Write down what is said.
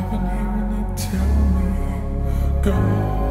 I've been hearing it tell me, go.